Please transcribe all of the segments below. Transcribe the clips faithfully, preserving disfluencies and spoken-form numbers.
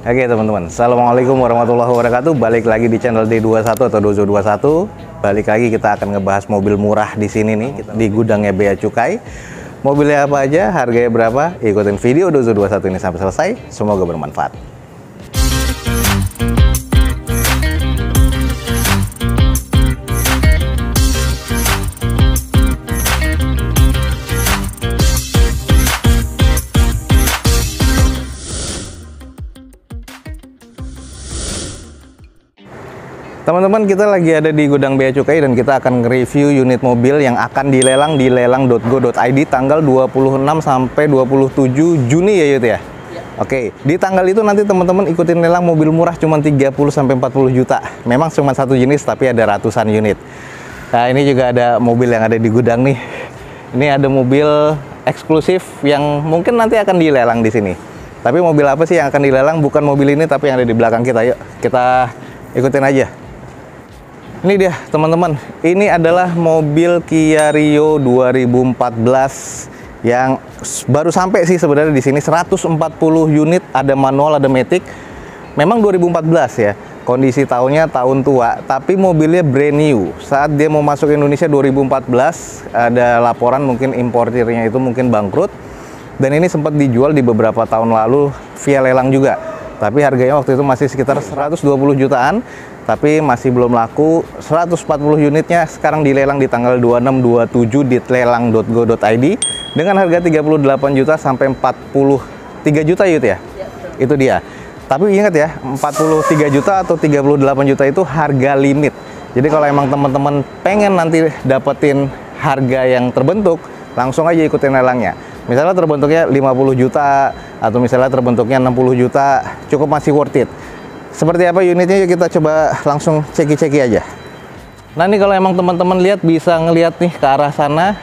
Oke teman-teman, Assalamualaikum warahmatullahi wabarakatuh. Balik lagi di channel D dua puluh satu atau Douzo dua puluh satu. Balik lagi kita akan ngebahas mobil murah di sini nih, di gudangnya Bea Cukai. Mobilnya apa aja, harganya berapa? Ikutin video Douzo dua puluh satu ini sampai selesai. Semoga bermanfaat. Teman-teman, kita lagi ada di gudang Bea Cukai dan kita akan nge-review unit mobil yang akan dilelang di lelang dot go dot i d tanggal dua puluh enam sampai dua puluh tujuh Juni ya Yud ya? Ya. Oke, di tanggal itu nanti teman-teman ikutin lelang mobil murah cuma tiga puluh sampai empat puluh juta. Memang cuma satu jenis tapi ada ratusan unit. Nah, ini juga ada mobil yang ada di gudang nih. Ini ada mobil eksklusif yang mungkin nanti akan dilelang di sini. Tapi mobil apa sih yang akan dilelang? Bukan mobil ini tapi yang ada di belakang kita. Yuk, kita ikutin aja. Ini dia teman-teman, ini adalah mobil Kia Rio dua ribu empat belas yang baru sampai sih sebenarnya di sini, seratus empat puluh unit, ada manual ada matic. Memang dua ribu empat belas ya, kondisi tahunnya tahun tua, tapi mobilnya brand new. Saat dia mau masuk Indonesia dua ribu empat belas, ada laporan mungkin importirnya itu mungkin bangkrut. Dan ini sempat dijual di beberapa tahun lalu via lelang juga. Tapi harganya waktu itu masih sekitar seratus dua puluh jutaan. Tapi masih belum laku, seratus empat puluh unitnya sekarang dilelang di tanggal dua puluh enam dua puluh tujuh di lelang dot go dot i d dengan harga tiga puluh delapan juta sampai empat puluh tiga juta Yud ya? Ya, itu dia. Tapi ingat ya, empat puluh tiga juta atau tiga puluh delapan juta itu harga limit. Jadi kalau emang teman-teman pengen nanti dapetin harga yang terbentuk, langsung aja ikutin lelangnya. Misalnya terbentuknya lima puluh juta atau misalnya terbentuknya enam puluh juta, cukup masih worth it. Seperti apa unitnya, kita coba langsung ceki-ceki aja. Nah, ini kalau emang teman-teman lihat, bisa ngelihat nih ke arah sana.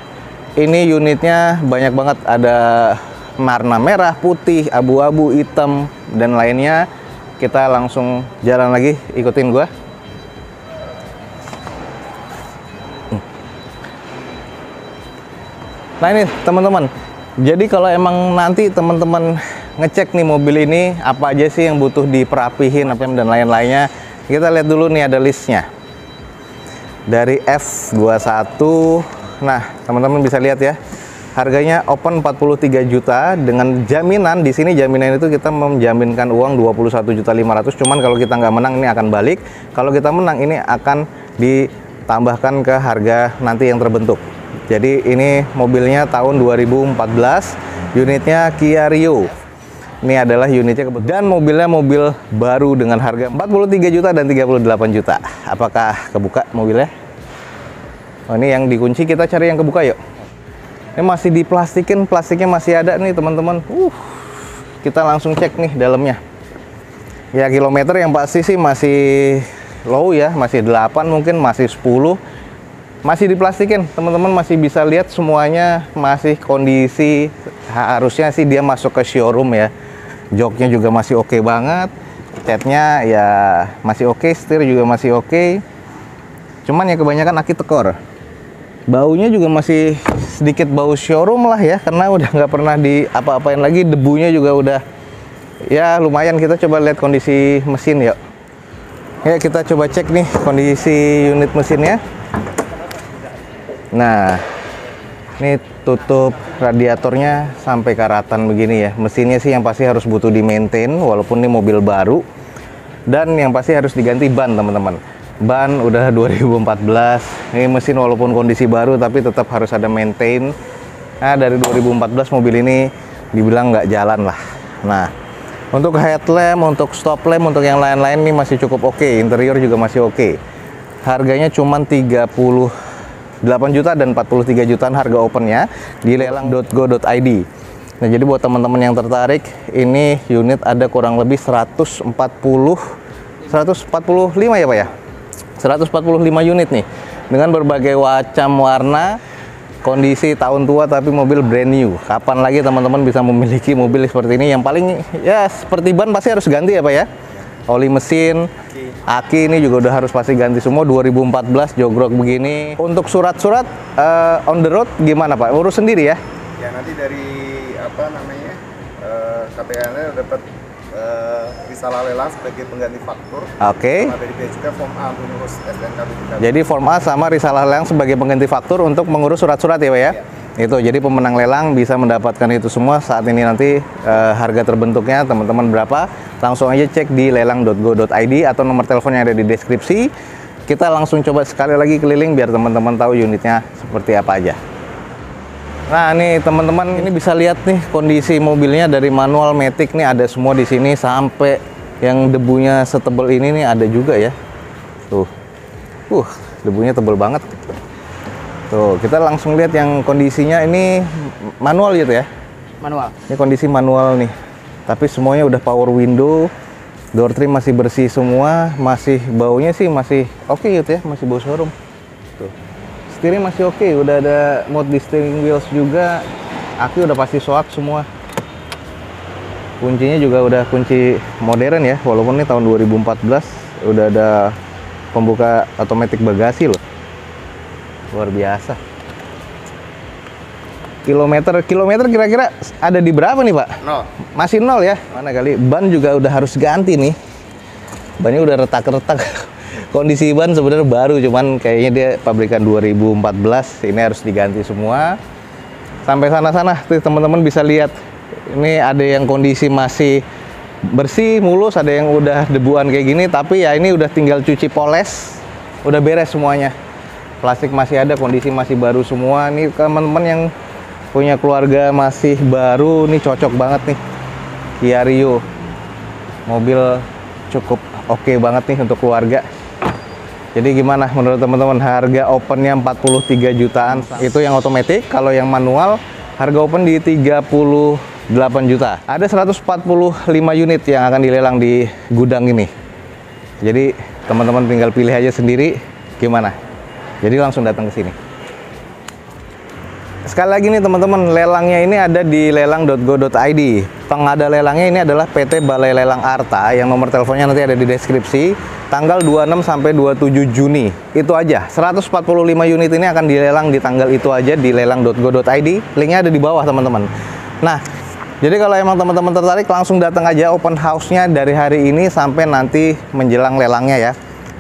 Ini unitnya banyak banget, ada warna merah, putih, abu-abu, hitam, dan lainnya. Kita langsung jalan lagi, ikutin gua. Nah ini teman-teman, jadi kalau emang nanti teman-teman ngecek nih mobil ini apa aja sih yang butuh diperapihin apa dan lain-lainnya, kita lihat dulu nih ada listnya dari F dua puluh satu. Nah teman-teman bisa lihat ya, harganya open empat puluh tiga juta dengan jaminan. Di sini jaminan itu kita menjaminkan uang dua puluh satu juta lima ratus ribu, cuman kalau kita nggak menang ini akan balik, kalau kita menang ini akan ditambahkan ke harga nanti yang terbentuk. Jadi ini mobilnya tahun dua ribu empat belas, unitnya Kia Rio. Ini adalah unitnya kebetulan, dan mobilnya mobil baru dengan harga empat puluh tiga juta dan tiga puluh delapan juta. Apakah kebuka mobilnya? Oh, ini yang dikunci, kita cari yang kebuka yuk. Ini masih diplastikin, plastiknya masih ada nih teman-teman. Uh, kita langsung cek nih dalamnya. Ya kilometer yang pasti sih masih low ya, masih delapan mungkin, masih sepuluh. Masih diplastikin, teman-teman masih bisa lihat semuanya masih kondisi, harusnya sih dia masuk ke showroom ya. Joknya juga masih oke okay banget, catnya ya masih oke, okay, setir juga masih oke. Okay. Cuman ya kebanyakan aki tekor. Baunya juga masih sedikit bau showroom lah ya, karena udah nggak pernah di apa-apain lagi, debunya juga udah ya lumayan. Kita coba lihat kondisi mesin yuk. Ya kita coba cek nih kondisi unit mesinnya. Nah, ini tutup radiatornya sampai karatan begini ya. Mesinnya sih yang pasti harus butuh di-maintain, walaupun ini mobil baru. Dan yang pasti harus diganti ban, teman-teman. Ban udah dua ribu empat belas. Ini mesin walaupun kondisi baru, tapi tetap harus ada maintain. Nah, dari dua ribu empat belas mobil ini dibilang nggak jalan lah. Nah, untuk headlamp, untuk stop lamp, untuk yang lain-lain ini masih cukup oke. Okay. Interior juga masih oke. Okay. Harganya cuma tiga puluh delapan juta dan empat puluh tiga jutaan harga opennya di lelang dot go dot i d. Nah, jadi buat teman-teman yang tertarik, ini unit ada kurang lebih seratus empat puluh seratus empat puluh lima ya Pak ya. seratus empat puluh lima unit nih dengan berbagai macam warna, kondisi tahun tua tapi mobil brand new. Kapan lagi teman-teman bisa memiliki mobil seperti ini? Yang paling ya seperti ban pasti harus ganti ya Pak ya. Oli mesin, aki ini juga udah harus pasti ganti semua, dua ribu empat belas jogrok begini. Untuk surat-surat uh, on the road gimana Pak? Urus sendiri ya? Ya nanti dari apa namanya eh, K T K-nya dapat eh, risalah lelang sebagai pengganti faktur. Oke. Ada di P J K form A untuk mengurus S N K B. Jadi form A sama risalah lelang sebagai pengganti faktur untuk mengurus surat-surat ya, Pak ya. Ya. Itu jadi pemenang lelang bisa mendapatkan itu semua saat ini. Nanti eh, harga terbentuknya teman-teman berapa? Langsung aja cek di lelang dot go dot i d atau nomor telepon yang ada di deskripsi. Kita langsung coba sekali lagi keliling biar teman-teman tahu unitnya seperti apa aja. Nah, nih teman-teman, ini bisa lihat nih kondisi mobilnya dari manual matic nih ada semua di sini, sampai yang debunya setebal ini nih ada juga ya. Tuh. Uh, debunya tebal banget. Tuh, kita langsung lihat yang kondisinya ini manual gitu ya. Manual. Ini kondisi manual nih. Tapi semuanya udah power window. Door trim masih bersih semua, masih baunya sih masih oke okay gitu ya, masih bau showroom. Tuh. Steering masih oke, okay. Udah ada mode di steering wheels juga. Aki udah pasti swap semua. Kuncinya juga udah kunci modern ya, walaupun ini tahun dua ribu empat belas udah ada pembuka otomatis bagasi loh. Luar biasa. Kilometer, kilometer kira-kira ada di berapa nih Pak? Nol. Masih nol ya? Mana kali? Ban juga udah harus ganti nih. Bannya udah retak-retak. Kondisi ban sebenarnya baru, cuman kayaknya dia pabrikan dua ribu empat belas. Ini harus diganti semua. Sampai sana-sana, teman-teman bisa lihat. Ini ada yang kondisi masih bersih, mulus. Ada yang udah debuan kayak gini. Tapi ya ini udah tinggal cuci poles. Udah beres semuanya. Plastik masih ada, kondisi masih baru semua. Ini teman-teman yang punya keluarga masih baru nih cocok banget nih Kia Rio, mobil cukup oke okay banget nih untuk keluarga. Jadi gimana menurut teman-teman, harga opennya empat puluh tiga jutaan itu yang otomatis, kalau yang manual harga open di tiga puluh delapan juta. Ada seratus empat puluh lima unit yang akan dilelang di gudang ini, jadi teman-teman tinggal pilih aja sendiri gimana. Jadi langsung datang ke sini. Sekali lagi nih teman-teman, lelangnya ini ada di lelang dot go dot i d. Pengada lelangnya ini adalah P T Balai Lelang Artha, yang nomor teleponnya nanti ada di deskripsi. Tanggal dua puluh enam sampai dua puluh tujuh Juni. Itu aja. seratus empat puluh lima unit ini akan dilelang di tanggal itu aja di lelang dot go dot i d. Linknya ada di bawah teman-teman. Nah, jadi kalau emang teman-teman tertarik langsung datang aja open house-nya dari hari ini sampai nanti menjelang lelangnya ya.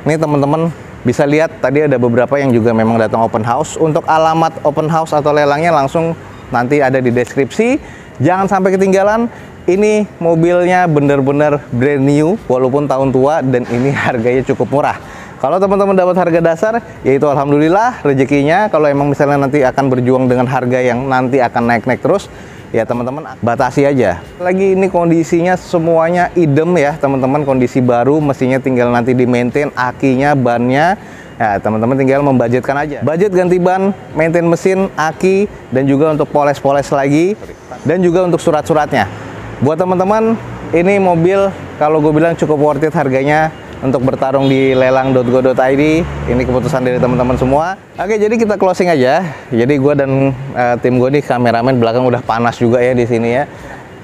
Ini teman-teman bisa lihat tadi ada beberapa yang juga memang datang open house. Untuk alamat open house atau lelangnya langsung nanti ada di deskripsi. Jangan sampai ketinggalan. Ini mobilnya bener-bener brand new walaupun tahun tua, dan ini harganya cukup murah. Kalau teman-teman dapat harga dasar, yaitu alhamdulillah rezekinya. Kalau emang misalnya nanti akan berjuang dengan harga yang nanti akan naik-naik terus, ya teman-teman batasi aja. Lagi ini kondisinya semuanya idem ya teman-teman, kondisi baru, mesinnya tinggal nanti di maintain, akinya, bannya. Ya teman-teman tinggal membudgetkan aja. Budget ganti ban, maintain mesin, aki, dan juga untuk poles-poles lagi, dan juga untuk surat-suratnya. Buat teman-teman, ini mobil kalau gue bilang cukup worth it harganya untuk bertarung di lelang dot go dot i d. Ini keputusan dari teman-teman semua. Oke, jadi kita closing aja. Jadi gue dan uh, tim gue nih, kameramen belakang udah panas juga ya di sini ya.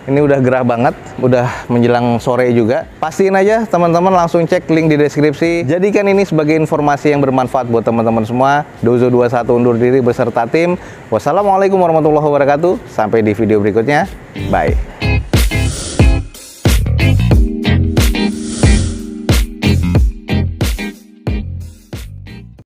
Ini udah gerah banget, udah menjelang sore juga. Pastiin aja teman-teman langsung cek link di deskripsi. Jadikan ini sebagai informasi yang bermanfaat buat teman-teman semua. Douzo dua puluh satu undur diri beserta tim. Wassalamualaikum warahmatullahi wabarakatuh. Sampai di video berikutnya. Bye.